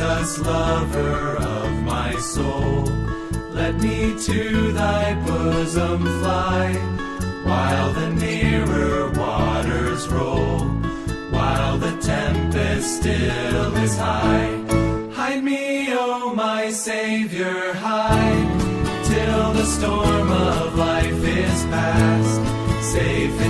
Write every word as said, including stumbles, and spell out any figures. Jesus, lover of my soul, let me to thy bosom fly, while the nearer waters roll, while the tempest still is high. Hide me, O my Savior, hide, till the storm of life is past, safe in